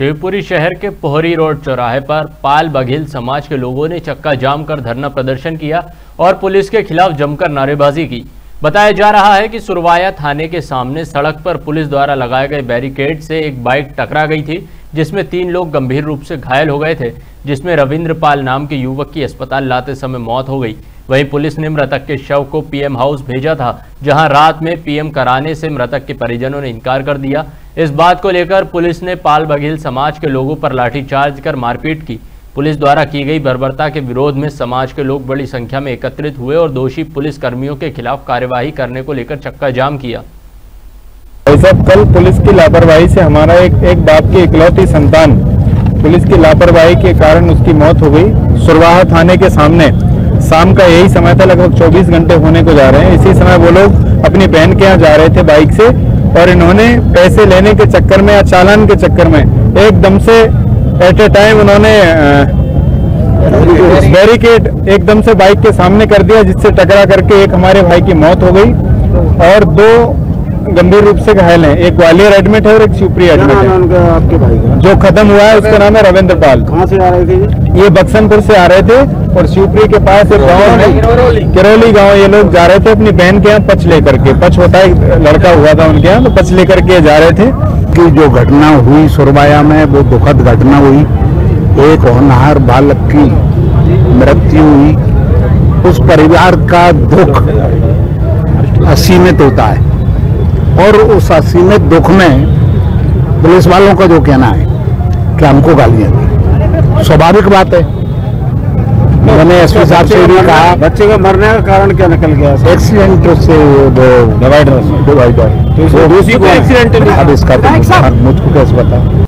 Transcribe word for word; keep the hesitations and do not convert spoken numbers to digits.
शिवपुरी शहर के पोहरी रोड चौराहे पर पाल बघेल समाज के लोगों ने चक्का जाम कर धरना प्रदर्शन किया और पुलिस के खिलाफ जमकर नारेबाजी की। बताया जा रहा है कि सुरवाया थाने के सामने सड़क पर पुलिस द्वारा लगाए गए बैरिकेड से एक बाइक टकरा गई थी, जिसमें तीन लोग गंभीर रूप से घायल हो गए थे, जिसमें रविन्द्र पाल नाम के युवक की अस्पताल लाते समय मौत हो गई। वहीं पुलिस ने मृतक के शव को पीएम हाउस भेजा था, जहां रात में पीएम कराने से मृतक के परिजनों ने इनकार कर दिया। इस बात को लेकर पुलिस ने पाल बघेल समाज के लोगों पर लाठीचार्ज कर मारपीट की। पुलिस द्वारा की गई बर्बरता के विरोध में समाज के लोग बड़ी संख्या में एकत्रित हुए और दोषी पुलिस कर्मियों के खिलाफ कार्यवाही करने को लेकर चक्का जाम किया। कल पुलिस की लापरवाही से हमारा एक एक बाप की इकलौती संतान पुलिस की लापरवाही के कारण उसकी मौत हो गई। सुरवाहा थाने के सामने शाम का यही समय था, लगभग चौबीस घंटे होने को जा रहे हैं। इसी समय वो लोग अपनी बहन के यहाँ जा रहे थे बाइक से, और इन्होंने पैसे लेने के चक्कर में या चालान के चक्कर में एकदम से एट ए टाइम उन्होंने बैरिकेड एकदम से बाइक के सामने कर दिया, जिससे टकरा करके एक हमारे भाई की मौत हो गई और दो गंभीर रूप से घायल हैं। एक ग्वालियर एडमिट है और एक शिवपुरी एडमिट है। आपके भाई का जो खत्म हुआ है उसका नाम है रविन्द्र पाल। कहाँ से आ रहे थे? ये बक्सनपुर से आ रहे थे और शिवपुरी के पास एक गाँव है, किरोली गाँव, ये लोग जा रहे थे अपनी बहन के यहाँ पछ लेकर के। पछ होता है लड़का हुआ था उनके यहाँ, तो पछ लेकर के जा रहे थे। की जो घटना हुई सुरवाया में वो दुखद घटना हुई। एक होनहार बालक की मृत्यु हुई, उस परिवार का दुख असीमित होता है। और उस असीमित दुख में पुलिस वालों का जो कहना है कि हमको गालियां दी, स्वाभाविक बात है। मैंने एसपी साहब से भी कहा, बच्चे का मरने का कारण क्या निकल गया? एक्सीडेंट से वो डिवाइडर डिवाइडर तो दोषी को एक्सीडेंट। अब इसका मुझको कैसे बताओ।